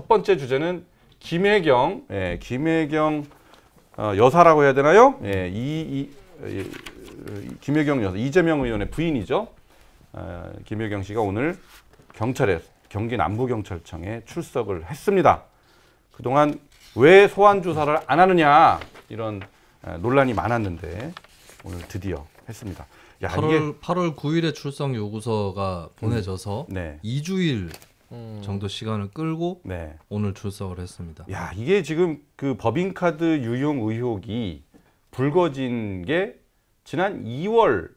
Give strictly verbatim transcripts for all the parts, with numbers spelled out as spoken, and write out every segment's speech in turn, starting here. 첫 번째 주제는 김혜경, 예, 김혜경 어, 여사라고 해야 되나요? 예, 이, 이, 이, 이 김혜경 여사, 이재명 의원의 부인이죠. 어, 김혜경 씨가 오늘 경찰에, 경기남부경찰청에 출석을 했습니다. 그동안 왜 소환 조사를 안 하느냐 이런 논란이 많았는데 오늘 드디어 했습니다. 야, 팔월, 이게... 팔월 구일에 출석 요구서가 보내져서 음, 네. 이 주일 정도 시간을 끌고 네. 오늘 출석을 했습니다. 야, 이게 지금 그 법인카드 유용 의혹이 불거진 게 지난 이월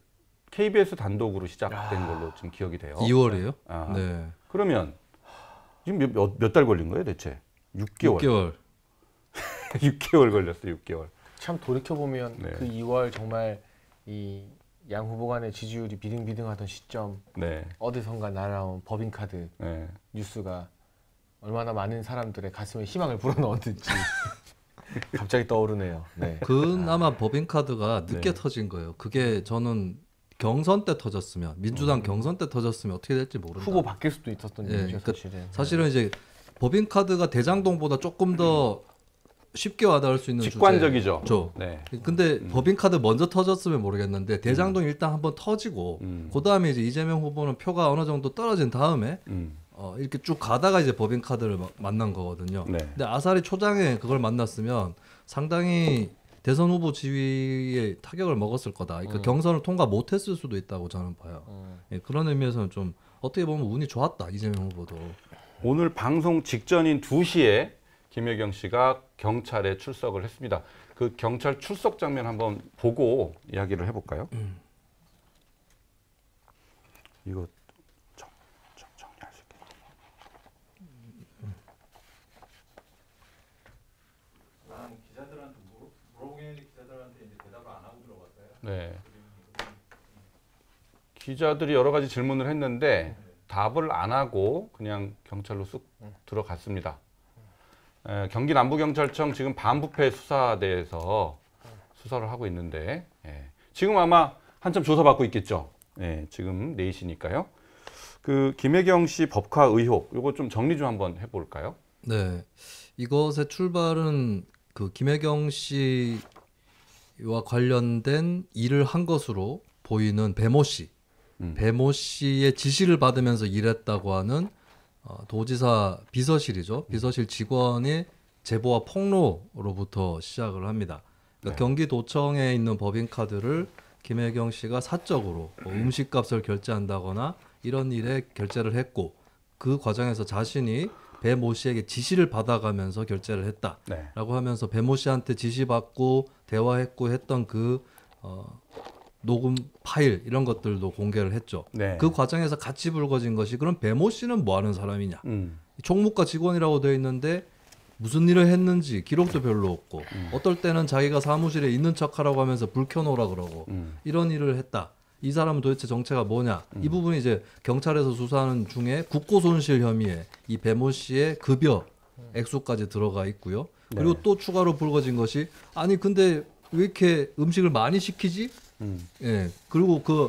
케이비에스 단독으로 시작된 야. 걸로 지금 기억이 돼요. 이월이에요? 아, 네. 그러면 지금 몇, 몇, 몇 달 걸린 거예요 대체? 육 개월. 육 개월. 육 개월 걸렸어요. 육 개월. 참 돌이켜보면 네. 그 이월 정말 이 양 후보 간의 지지율이 비등비등하던 시점 네. 어디선가 날아온 법인카드 네. 뉴스가 얼마나 많은 사람들의 가슴에 희망을 불어넣었는지 갑자기 떠오르네요. 네. 그나마 아. 법인카드가 늦게 네. 터진 거예요. 그게 저는 경선 때 터졌으면 민주당 음. 경선 때 터졌으면 어떻게 될지 모른다. 후보 바뀔 수도 있었던 네. 일이죠. 그러니까 사실은. 사실은 이제 법인카드가 대장동보다 조금 더 음. 쉽게 와닿을 수 있는 직관적이죠. 주제. 네. 근데 음. 법인카드 먼저 터졌으면 모르겠는데 대장동 음. 일단 한번 터지고 음. 그 다음에 이제 이재명 후보는 표가 어느 정도 떨어진 다음에 음. 어, 이렇게 쭉 가다가 이제 법인카드를 만난 거거든요. 네. 근데 아사리 초장에 그걸 만났으면 상당히 대선 후보 지위에 타격을 먹었을 거다. 그러니까 음. 경선을 통과 못했을 수도 있다고 저는 봐요. 음. 예, 그런 의미에서는 좀 어떻게 보면 운이 좋았다 이재명 후보도. 오늘 방송 직전인 두 시에 김혜경 씨가 경찰에 출석을 했습니다. 그 경찰 출석 장면 한번 보고 이야기를 해볼까요? 음. 이거 정, 정, 정리할 수 있겠다. 음. 난 기자들한테 물어, 물어보긴 했는데 기자들한테 이제 대답을 안 하고 들어갔어요. 네. 기자들이 여러 가지 질문을 했는데 네. 답을 안 하고 그냥 경찰로 쑥 네. 들어갔습니다. 에, 경기남부경찰청 지금 반부패 수사대에서 수사를 하고 있는데 예. 지금 아마 한참 조사받고 있겠죠. 예, 지금 네 시니까요. 그 김혜경 씨 법카 의혹 이거 좀 정리 좀 한번 해볼까요? 네, 이것의 출발은 그 김혜경 씨와 관련된 일을 한 것으로 보이는 배모 씨, 음. 배모 씨의 지시를 받으면서 일했다고 하는 어, 도지사 비서실이죠. 비서실 직원의 제보와 폭로로부터 시작을 합니다. 그러니까 네. 경기도청에 있는 법인카드를 김혜경 씨가 사적으로 뭐 음식값을 결제한다거나 이런 일에 결제를 했고 그 과정에서 자신이 배모 씨에게 지시를 받아가면서 결제를 했다라고 네. 하면서 배모 씨한테 지시받고 대화했고 했던 그 어, 녹음 파일 이런 것들도 공개를 했죠. 네. 그 과정에서 같이 불거진 것이 그럼 배모 씨는 뭐 하는 사람이냐. 음. 총무과 직원이라고 되어 있는데 무슨 일을 했는지 기록도 별로 없고 음. 어떨 때는 자기가 사무실에 있는 척하라고 하면서 불 켜놓으라 그러고 음. 이런 일을 했다. 이 사람은 도대체 정체가 뭐냐. 음. 이 부분이 이제 경찰에서 수사하는 중에 국고손실 혐의에 이 배모 씨의 급여 액수까지 들어가 있고요. 그리고 네. 또 추가로 불거진 것이 아니 근데 왜 이렇게 음식을 많이 시키지? 음. 예, 그리고 그,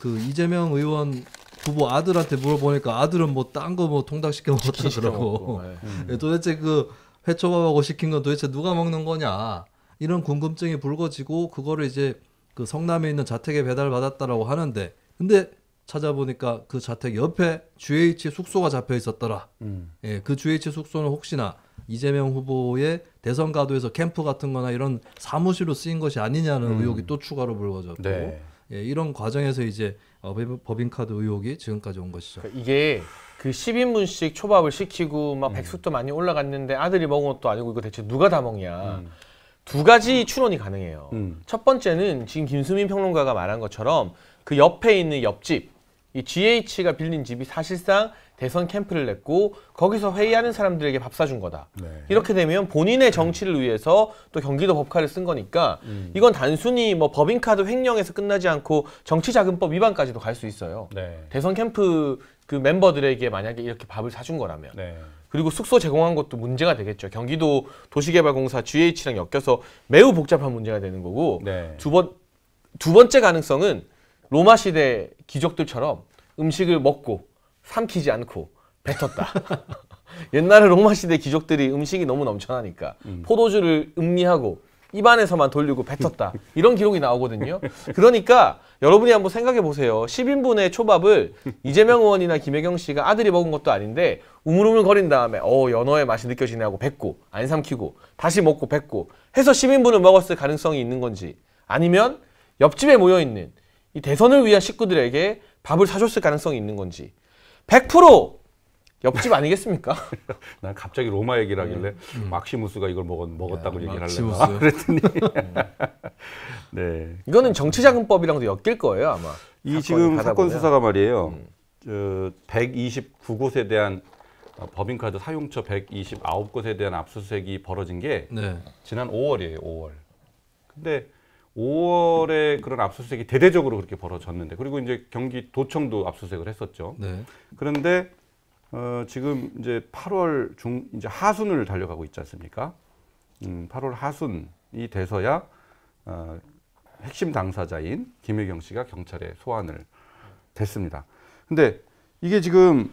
그 이재명 의원 부부 아들한테 물어보니까 아들은 뭐 딴 거 뭐 통닭시켜 먹었다 그러고 음. 예, 도대체 그 회초밥하고 시킨 건 도대체 누가 먹는 거냐 이런 궁금증이 불거지고 그거를 이제 그 성남에 있는 자택에 배달받았다라고 하는데 근데 찾아보니까 그 자택 옆에 지에이치 숙소가 잡혀 있었더라. 음. 예, 그 지에이치 숙소는 혹시나 이재명 후보의 대선 가도에서 캠프 같은 거나 이런 사무실로 쓰인 것이 아니냐는 음. 의혹이 또 추가로 불거졌고 네. 예, 이런 과정에서 이제 법인카드 의혹이 지금까지 온 것이죠. 이게 그 십 인분씩 초밥을 시키고 막 음. 백숙도 많이 올라갔는데 아들이 먹은 것도 아니고 이거 대체 누가 다 먹냐. 음. 두 가지 추론이 가능해요. 음. 첫 번째는 지금 김수민 평론가가 말한 것처럼 그 옆에 있는 옆집 이 지에이치가 빌린 집이 사실상 대선 캠프를 냈고 거기서 회의하는 사람들에게 밥 사준 거다. 네. 이렇게 되면 본인의 정치를 위해서 또 경기도 법카를 쓴 거니까 음. 이건 단순히 뭐 법인카드 횡령에서 끝나지 않고 정치자금법 위반까지도 갈 수 있어요. 네. 대선 캠프 그 멤버들에게 만약에 이렇게 밥을 사준 거라면. 네. 그리고 숙소 제공한 것도 문제가 되겠죠. 경기도 도시개발공사 지에이치랑 엮여서 매우 복잡한 문제가 되는 거고 네. 두 번, 두 번째 가능성은 로마 시대 귀족들처럼 음식을 먹고 삼키지 않고 뱉었다. 옛날에 로마 시대 귀족들이 음식이 너무 넘쳐나니까 음. 포도주를 음미하고 입안에서만 돌리고 뱉었다. 이런 기록이 나오거든요. 그러니까 여러분이 한번 생각해 보세요. 십 인분의 초밥을 이재명 의원이나 김혜경 씨가 아들이 먹은 것도 아닌데 우물우물 거린 다음에 어 연어의 맛이 느껴지네 하고 뱉고 안 삼키고 다시 먹고 뱉고 해서 십 인분을 먹었을 가능성이 있는 건지, 아니면 옆집에 모여있는 이 대선을 위한 식구들에게 밥을 사줬을 가능성이 있는 건지. 백 퍼센트 옆집 아니겠습니까? 난 갑자기 로마 얘기를 하길래 음. 막시무스가 이걸 먹었, 먹었다고 야, 얘기를 하려고 아, 그랬더니 네. 이거는 정치자금법이랑도 엮일 거예요 아마. 이 지금 사건 수사가 말이에요. 음. 저 백이십구 곳에 대한 법인카드 사용처 백이십구 곳에 대한 압수수색이 벌어진 게 네. 지난 오월이에요. 오월. 근데 오월에 그런 압수수색이 대대적으로 그렇게 벌어졌는데, 그리고 이제 경기도청도 압수수색을 했었죠. 네. 그런데 어, 지금 이제 팔월 중 이제 하순을 달려가고 있지 않습니까? 음, 팔월 하순이 돼서야 어, 핵심 당사자인 김혜경 씨가 경찰에 소환을 됐습니다. 근데 이게 지금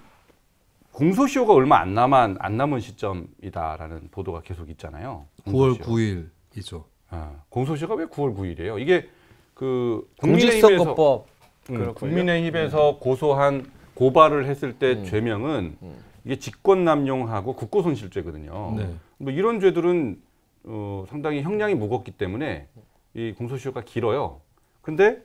공소시효가 얼마 안 남은 안 남은 시점이다라는 보도가 계속 있잖아요. 공소시효. 구월 구일이죠. 아, 공소시효가 왜 구월 구일이에요? 이게 그 공직선거법 음, 국민의힘에서 음. 고소한 고발을 했을 때 음. 죄명은 음. 이게 직권남용하고 국고손실죄거든요. 네. 뭐 이런 죄들은 어, 상당히 형량이 무겁기 때문에 이 공소시효가 길어요. 근데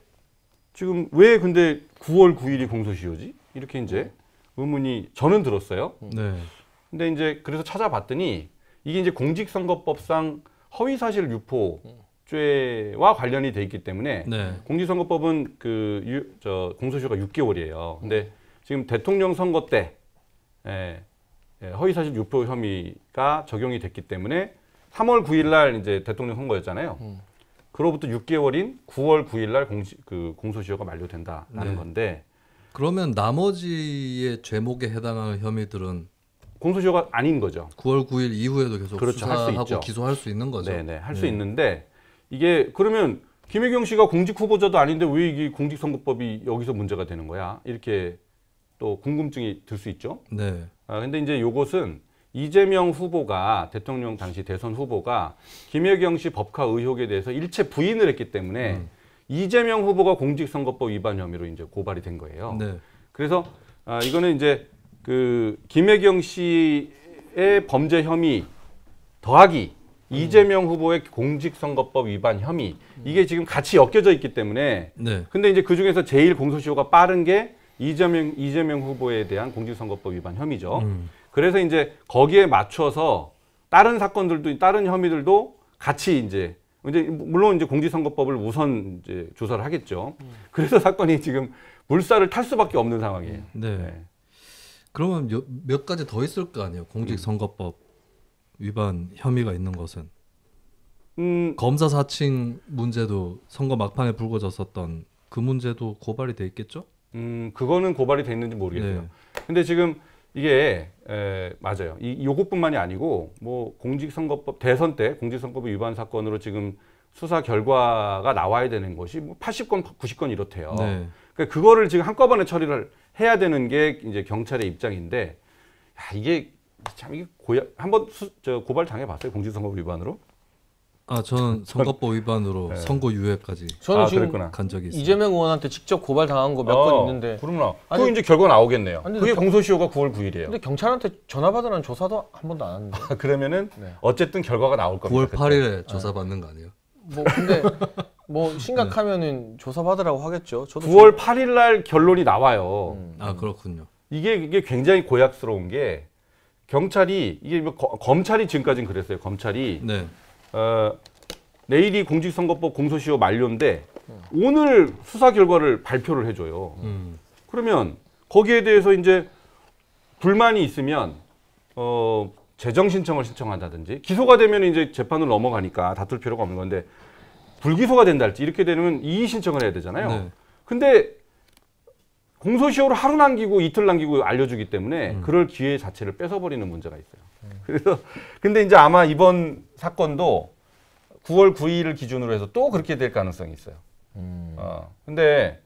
지금 왜 근데 구월 구일이 공소시효지? 이렇게 이제 의문이 저는 들었어요. 네. 근데 이제 그래서 찾아봤더니 이게 이제 공직선거법상 허위사실 유포죄와 관련이 돼 있기 때문에 네. 공직선거법은 그 유, 저 공소시효가 육 개월이에요. 근데 지금 대통령 선거 때 예, 예, 허위사실 유포 혐의가 적용이 됐기 때문에 삼월 구일 날 이제 대통령 선거였잖아요. 음. 그로부터 육 개월인 구월 구일 날 공시, 그 공소시효가 만료된다라는 네. 건데, 그러면 나머지의 죄목에 해당하는 혐의들은 공소시효가 아닌 거죠. 구월 구일 이후에도 계속 그렇죠. 수사하고 할 수 기소할 수 있는 거죠. 네네, 할 수 네. 있는데 이게 그러면 김혜경 씨가 공직 후보자도 아닌데 왜 이게 공직선거법이 여기서 문제가 되는 거야? 이렇게 또 궁금증이 들 수 있죠. 네. 아, 근데 이제 요것은 이재명 후보가 대통령 당시 대선 후보가 김혜경 씨 법카 의혹에 대해서 일체 부인을 했기 때문에 음. 이재명 후보가 공직선거법 위반 혐의로 이제 고발이 된 거예요. 네. 그래서 아, 이거는 이제 그 김혜경 씨의 범죄 혐의 더하기 음. 이재명 후보의 공직선거법 위반 혐의 음. 이게 지금 같이 엮여져 있기 때문에 네. 근데 이제 그 중에서 제일 공소시효가 빠른 게 이재명, 이재명 후보에 대한 공직선거법 위반 혐의죠. 음. 그래서 이제 거기에 맞춰서 다른 사건들도, 다른 혐의들도 같이 이제, 이제 물론 이제 공직선거법을 우선 이제 조사를 하겠죠. 음. 그래서 사건이 지금 물살을 탈 수밖에 없는 상황이에요. 네. 네. 그러면 몇, 몇 가지 더 있을 거 아니에요? 공직선거법 음. 위반 혐의가 있는 것은. 음. 검사 사칭 문제도 선거 막판에 불거졌었던 그 문제도 고발이 돼 있겠죠? 음, 그거는 고발이 돼 있는지 모르겠어요. 네. 근데 지금 이게 에, 맞아요. 이 요것뿐만이 아니고 뭐 공직선거법 대선 때 공직선거법 위반 사건으로 지금 수사 결과가 나와야 되는 것이 뭐 팔십 건, 구십 건 이렇대요. 네. 그러니까 그거를 지금 한꺼번에 처리를 해야 되는 게 이제 경찰의 입장인데, 야, 이게 참 이게 고야 한번 수, 저 고발 당해봤어요? 공직선거법 위반으로? 아, 저는 선거법 위반으로 네. 선거유예까지 저는 아, 지금 그랬구나. 간 적이 있어요. 이재명 의원한테 직접 고발당한 거 몇 건 아, 있는데. 그러나 그 이제 결과 나오겠네요. 아니, 그게 경, 공소시효가 구월 구일이에요. 근데 경찰한테 전화받으라는 조사도 한 번도 안 하는데. 아, 그러면은 네. 어쨌든 결과가 나올 겁니다. 구월 팔일에 그때. 조사받는 거 아니에요? 뭐 근데 뭐 심각하면은 네. 조사받으라고 하겠죠. 저도 구월 팔일 날 결론이 나와요. 음, 음. 아, 그렇군요. 이게 이게 굉장히 고약스러운 게 경찰이 이게 뭐 거, 검찰이 지금까지는 그랬어요. 검찰이 네. 어, 내일이 공직선거법 공소시효 만료인데 음. 오늘 수사 결과를 발표를 해줘요. 음. 그러면 거기에 대해서 이제 불만이 있으면 어, 재정 신청을 신청한다든지, 기소가 되면 이제 재판으로 넘어가니까 다툴 필요가 없는 건데, 불기소가 된다 할지 이렇게 되면 이의 신청을 해야 되잖아요. 네. 근데 공소시효를 하루 남기고 이틀 남기고 알려주기 때문에 음. 그럴 기회 자체를 뺏어버리는 문제가 있어요. 음. 그래서 근데 이제 아마 이번 사건도 구월 구일을 기준으로 해서 또 그렇게 될 가능성이 있어요. 음. 어, 근데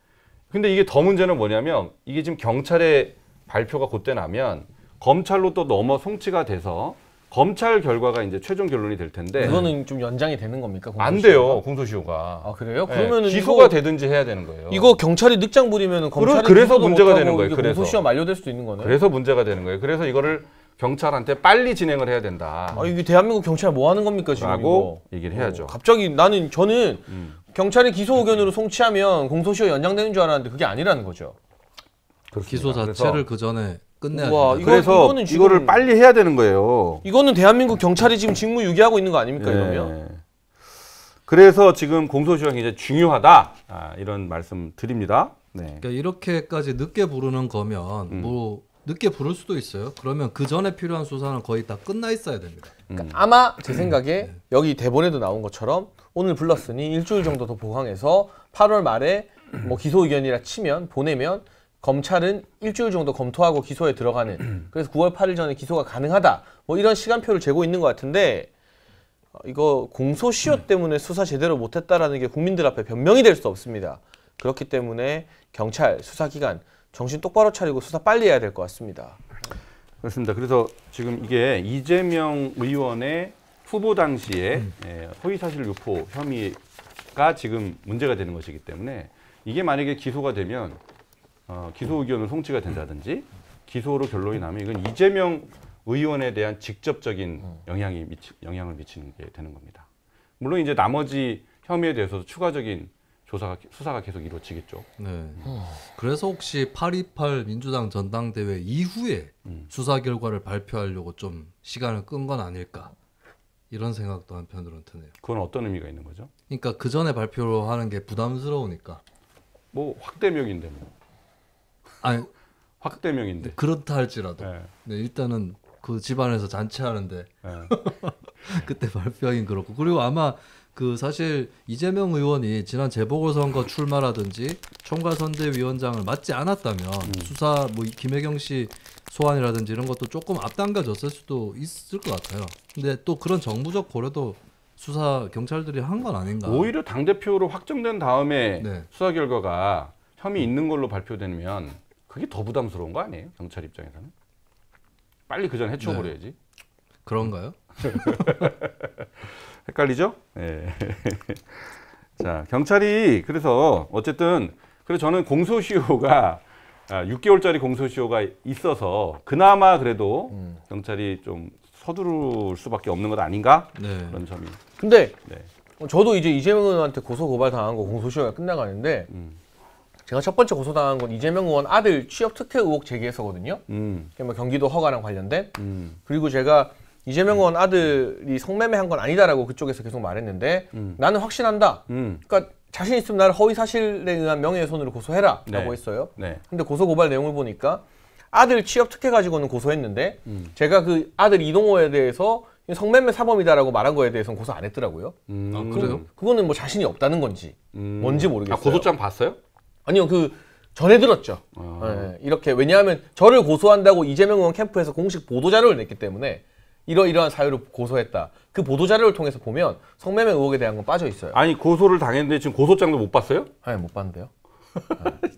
근데 이게 더 문제는 뭐냐면 이게 지금 경찰의 발표가 그때 나면 검찰로 또 넘어 송치가 돼서 검찰 결과가 이제 최종 결론이 될 텐데. 그거는 좀 연장이 되는 겁니까? 공소시효가? 안 돼요, 공소시효가. 아, 그래요? 네. 그러면은 기소가 이거, 되든지 해야 되는 거예요. 이거 경찰이 늑장 부리면은 검찰이 그래서 문제가 되는 거예요. 그래서 공소시효 만료될 수도 있는 거네요. 그래서 문제가 되는 거예요. 그래서 이거를 경찰한테 빨리 진행을 해야 된다. 아, 이게 대한민국 경찰 뭐 하는 겁니까 지금? 라고 이거. 얘기를 해야죠. 어, 갑자기 나는 저는 음. 경찰이 기소 의견으로 송치하면 공소시효 연장되는 줄 알았는데 그게 아니라는 거죠. 그렇습니다. 기소 자체를 그 전에 끝내야 우와, 이거, 그래서 이거는 지금, 이거를 빨리 해야 되는 거예요. 이거는 대한민국 경찰이 지금 직무유기하고 있는 거 아닙니까? 네. 이러면. 그래서 지금 공소시효가 굉장히 중요하다. 아, 이런 말씀 드립니다. 네. 그러니까 이렇게까지 늦게 부르는 거면 음. 뭐 늦게 부를 수도 있어요. 그러면 그 전에 필요한 수사는 거의 다 끝나 있어야 됩니다. 그러니까 음. 아마 제 생각에 네. 여기 대본에도 나온 것처럼 오늘 불렀으니 일주일 정도 더 보강해서 팔월 말에 뭐 기소 의견이라 치면 보내면 검찰은 일주일 정도 검토하고 기소에 들어가는, 그래서 구월 팔일 전에 기소가 가능하다, 뭐 이런 시간표를 재고 있는 것 같은데, 이거 공소시효 때문에 수사 제대로 못했다라는 게 국민들 앞에 변명이 될 수 없습니다. 그렇기 때문에 경찰, 수사기관 정신 똑바로 차리고 수사 빨리 해야 될 것 같습니다. 그렇습니다. 그래서 지금 이게 이재명 의원의 후보 당시에 허위사실 유포 혐의가 지금 문제가 되는 것이기 때문에 이게 만약에 기소가 되면 어, 기소 의견은 송치가 된다든지 기소로 결론이 나면 이건 이재명 의원에 대한 직접적인 영향이 미치, 영향을 미치는 게 되는 겁니다. 물론 이제 나머지 혐의에 대해서도 추가적인 조사가 수사가 계속 이루어지겠죠. 네. 그래서 혹시 팔 이십팔 민주당 전당대회 이후에 음. 수사 결과를 발표하려고 좀 시간을 끈 건 아닐까? 이런 생각도 한편으로는 드네요. 그건 어떤 의미가 있는 거죠? 그러니까 그 전에 발표하는 게 부담스러우니까. 뭐 확대명인데 뭐. 아니 확대명인데 그렇다 할지라도 네. 네, 일단은 그 집안에서 잔치하는데 네. 그때 발표하긴 그렇고, 그리고 아마 그 사실 이재명 의원이 지난 재보궐선거 출마라든지 총괄선대위원장을 맡지 않았다면 음. 수사 뭐 김혜경 씨 소환이라든지 이런 것도 조금 앞당겨졌을 수도 있을 것 같아요. 근데 또 그런 정부적 고려도 수사 경찰들이 한 건 아닌가. 오히려 당대표로 확정된 다음에 네. 수사 결과가 혐의 있는 걸로 발표되면 그게 더 부담스러운 거 아니에요? 경찰 입장에서는? 빨리 그 전에 해쳐버려야지. 네. 그런가요? 헷갈리죠? 네. 자, 경찰이 그래서 어쨌든 그래서 저는 공소시효가 육 개월짜리 공소시효가 있어서 그나마 그래도 음. 경찰이 좀 서두를 수밖에 없는 것 아닌가? 네. 그런 점이. 근데 네. 저도 이제 이재명 의원한테 고소 고발 당한 거 공소시효가 끝나가는데 음. 제가 첫 번째 고소당한 건 이재명 의원 아들 취업 특혜 의혹 제기에서거든요. 음. 경기도 허가랑 관련된. 음. 그리고 제가 이재명 의원 아들이 성매매한 건 아니다라고 그쪽에서 계속 말했는데 음. 나는 확신한다. 음. 그러니까 자신 있으면 나를 허위사실에 의한 명예훼손으로 고소해라 라고 네. 했어요. 네. 근데 고소고발 내용을 보니까 아들 취업 특혜 가지고는 고소했는데 음. 제가 그 아들 이동호에 대해서 성매매 사범이다라고 말한 거에 대해서는 고소 안 했더라고요. 음. 아, 그래요? 그거는 뭐 자신이 없다는 건지 음. 뭔지 모르겠어요. 아, 고소장 봤어요? 아니요, 그 전에 들었죠. 아. 네, 이렇게 왜냐하면 저를 고소한다고 이재명 의원 캠프에서 공식 보도자료를 냈기 때문에 이러이러한 사유로 고소했다. 그 보도자료를 통해서 보면 성매매 의혹에 대한 건 빠져 있어요. 아니, 고소를 당했는데 지금 고소장도 못 봤어요? 아니, 못 봤는데요. 네.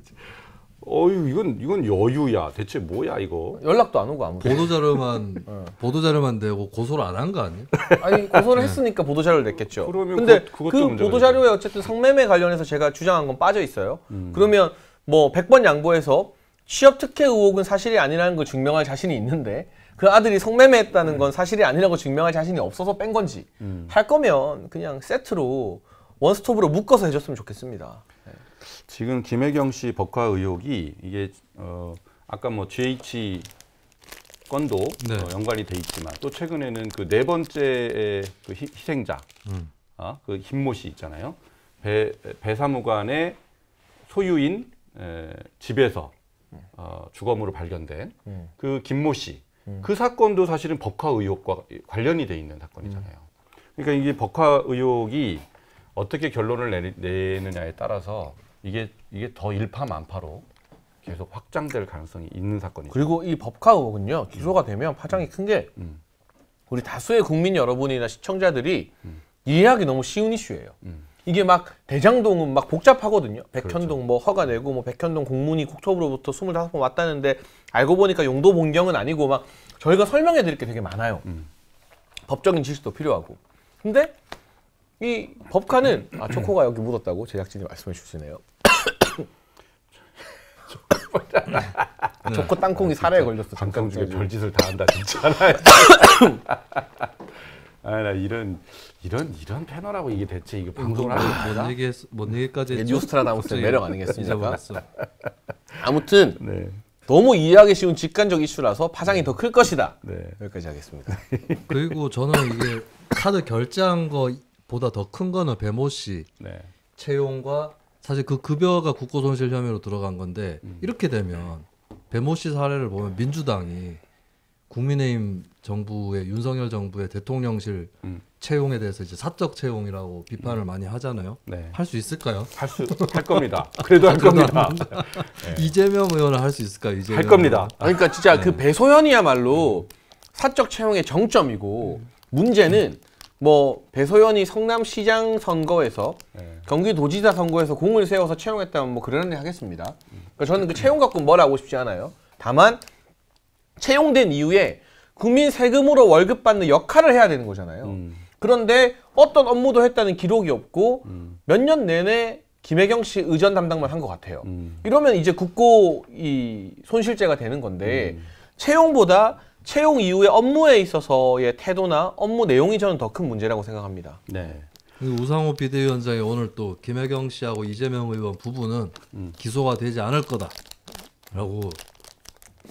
어유 이건 이건 여유야. 대체 뭐야 이거? 연락도 안 오고 아무도. 보도자료만 네. 보도자료만 내고 고소를 안 한 거 아니에요? 아니, 고소를 했으니까 네. 보도자료를 냈겠죠. 그러면 근데 그, 그 보도자료에 어쨌든 성매매 관련해서 제가 주장한 건 빠져 있어요. 음. 그러면 뭐 백 번 양보해서 취업 특혜 의혹은 사실이 아니라는 걸 증명할 자신이 있는데 그 아들이 성매매했다는 건 사실이 아니라고 증명할 자신이 없어서 뺀 건지 음. 할 거면 그냥 세트로 원스톱으로 묶어서 해줬으면 좋겠습니다. 네. 지금 김혜경 씨 법화 의혹이 이게 어 아까 뭐 지에이치 건도 네. 어 연관이 돼 있지만 또 최근에는 그 네 번째 그 희, 희생자 음. 아, 그 김모 씨 있잖아요. 배, 배사무관의 소유인 에, 집에서 어, 주검으로 발견된 음. 그 김모 씨 음. 그 사건도 사실은 법화 의혹과 관련이 돼 있는 사건이잖아요. 음. 그러니까 이게 법화 의혹이 어떻게 결론을 내리, 내느냐에 따라서 이게 이게 더 일파만파로 계속 확장될 가능성이 있는 사건이죠. 그리고 이 법화 의혹은요, 기소가 되면 파장이 큰 게 음. 우리 다수의 국민 여러분이나 시청자들이 음. 이해하기 너무 쉬운 이슈예요. 음. 이게 막 대장동은 막 복잡하거든요. 백현동 그렇죠. 뭐 허가 내고 뭐 백현동 공문이 국토부로부터 스물다섯 번 왔다는데 알고 보니까 용도 변경은 아니고 막 저희가 설명해 드릴 게 되게 많아요. 음. 법적인 지식도 필요하고. 근데 이 법관은 아 초코가 여기 묻었다고 제작진이 말씀해 주시네요. 초코 땅콩이 살에 걸렸어. 잠깐 중에 별짓을 다 한다 진짜라. 아, 나 이런 이런 이런 패널하고 이게 대체 이게 방송을 하는 거야? 이게 뭔 얘기까지 했죠? 뉴스트라다무스 매력 아니겠습니까? 아무튼 네. 너무 이해하기 쉬운 직관적 이슈라서 파장이 네. 더 클 것이다. 네. 여기까지 하겠습니다. 그리고 저는 이게 카드 결제한 거보다 더 큰 거는 배모 씨 네. 채용과 사실 그 급여가 국고손실 혐의로 들어간 건데 음. 이렇게 되면 배모 씨 사례를 보면 민주당이 국민의힘 정부의 윤석열 정부의 대통령실 음. 채용에 대해서 이제 사적 채용이라고 비판을 음. 많이 하잖아요. 네. 할 수 있을까요? 할 수 할 겁니다. 그래도 할 겁니다. 네. 이재명 의원은 할 수 있을까요? 이재명 할 겁니다. 그러니까 진짜 네. 그 배소연이야말로 음. 사적 채용의 정점이고 음. 문제는 음. 뭐 배소연이 성남시장 선거에서 네. 경기도지사 선거에서 공을 세워서 채용했다면 뭐 그러는 데 하겠습니다. 음. 그러니까 저는 그 채용 갖고 뭐라 하고 싶지 않아요. 다만 채용된 이후에 국민 세금으로 월급 받는 역할을 해야 되는 거잖아요. 음. 그런데 어떤 업무도 했다는 기록이 없고 음. 몇 년 내내 김혜경 씨 의전 담당만 한 것 같아요. 음. 이러면 이제 국고 이 손실죄가 되는 건데 음. 채용보다 채용 이후의 업무에 있어서의 태도나 업무 내용이 저는 더 큰 문제라고 생각합니다. 네. 우상호 비대위원장이 오늘 또 김혜경 씨하고 이재명 의원 부부는 음. 기소가 되지 않을 거다라고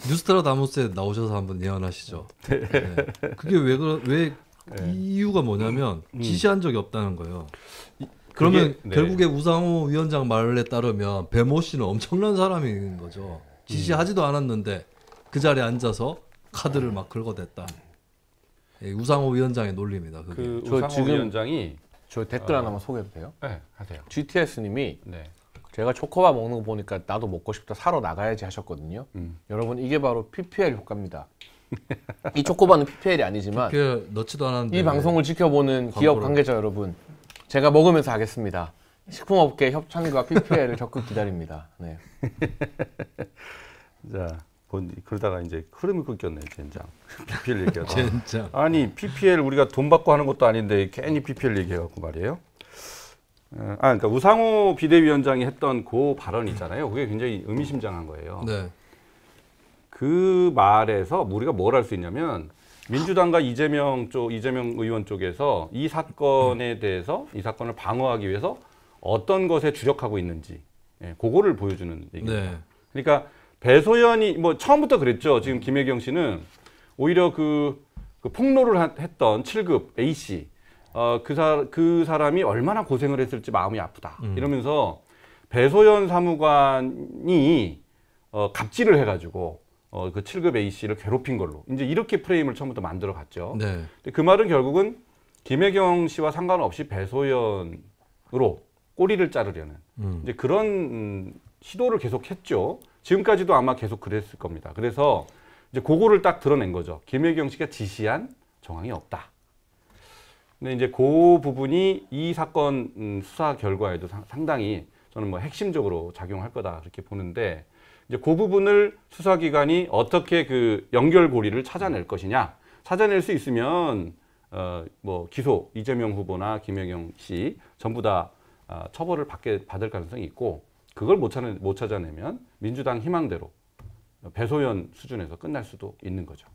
뉴스트라다무스에 나오셔서 한번 예언하시죠. 네. 그게 왜 그런 왜 네. 이유가 뭐냐면 음. 지시한 적이 없다는 거예요. 이, 그러면 그게, 네. 결국에 우상호 위원장 말에 따르면 배모 씨는 엄청난 사람인 거죠. 지시하지도 않았는데 그 자리에 앉아서 카드를 막 긁어댔다. 예, 우상호 위원장의 논리입니다. 그게. 그 우상호 저 지금 위원장이 저 댓글 어, 하나만 소개해도 돼요? 네, 하세요. 지티에스님이. 네. 제가 초코바 먹는 거 보니까 나도 먹고 싶다. 사러 나가야지 하셨거든요. 음. 여러분 이게 바로 피피엘 효과입니다. 이 초코바는 피피엘이 아니지만 피피엘 넣지도 않았는데 이 방송을 지켜보는 기업 관계자 여러분 제가 먹으면서 하겠습니다. 식품업계 협찬과 피피엘을 적극 기다립니다. 네. 자, 본, 그러다가 이제 흐름이 끊겼네. 젠장. 피피엘 얘기하다. 젠장. 아니 피피엘 우리가 돈 받고 하는 것도 아닌데 괜히 피피엘 얘기해갖고 말이에요. 아, 그러니까 우상호 비대위원장이 했던 그 발언 있잖아요. 그게 굉장히 의미심장한 거예요. 네. 그 말에서 우리가 뭘 할 수 있냐면 민주당과 이재명 쪽, 이재명 의원 쪽에서 이 사건에 대해서 이 사건을 방어하기 위해서 어떤 것에 주력하고 있는지, 예, 그거를 보여주는 얘기입니다. 네. 그러니까 배소연이 뭐 처음부터 그랬죠. 지금 김혜경 씨는 오히려 그, 그 폭로를 하, 했던 칠급 A 씨. 어, 그, 사, 그 사람이 얼마나 고생을 했을지 마음이 아프다. 음. 이러면서 배소연 사무관이 어, 갑질을 해가지고 어, 그 칠급 A씨를 괴롭힌 걸로. 이제 이렇게 프레임을 처음부터 만들어 갔죠. 네. 근데 그 말은 결국은 김혜경 씨와 상관없이 배소연으로 꼬리를 자르려는 음. 이제 그런 음, 시도를 계속 했죠. 지금까지도 아마 계속 그랬을 겁니다. 그래서 이제 그거를 딱 드러낸 거죠. 김혜경 씨가 지시한 정황이 없다. 근데 이제 그 부분이 이 사건 수사 결과에도 상당히 저는 뭐 핵심적으로 작용할 거다 그렇게 보는데 이제 그 부분을 수사기관이 어떻게 그 연결고리를 찾아낼 것이냐 찾아낼 수 있으면 어 뭐 기소 이재명 후보나 김혜경 씨 전부 다 어 처벌을 받게 받을 가능성이 있고 그걸 못 찾는 못 찾아내면 민주당 희망대로 배소연 수준에서 끝날 수도 있는 거죠.